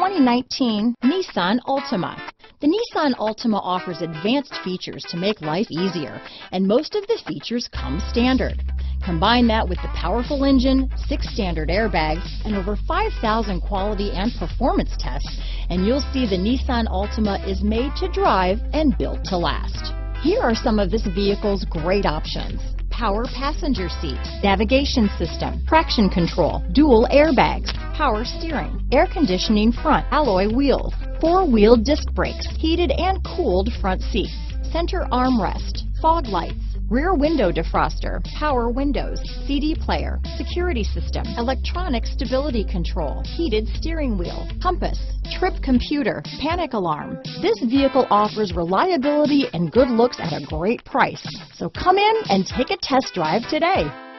2019 Nissan Altima. The Nissan Altima offers advanced features to make life easier, and most of the features come standard. Combine that with the powerful engine, 6 standard airbags, and over 5,000 quality and performance tests, and you'll see the Nissan Altima is made to drive and built to last. Here are some of this vehicle's great options: power passenger seat, navigation system, traction control, dual airbags, power steering, air conditioning front, alloy wheels, 4-wheel disc brakes, heated and cooled front seats, center armrest, fog lights, rear window defroster, power windows, CD player, security system, electronic stability control, heated steering wheel, compass, trip computer, panic alarm. This vehicle offers reliability and good looks at a great price. So come in and take a test drive today.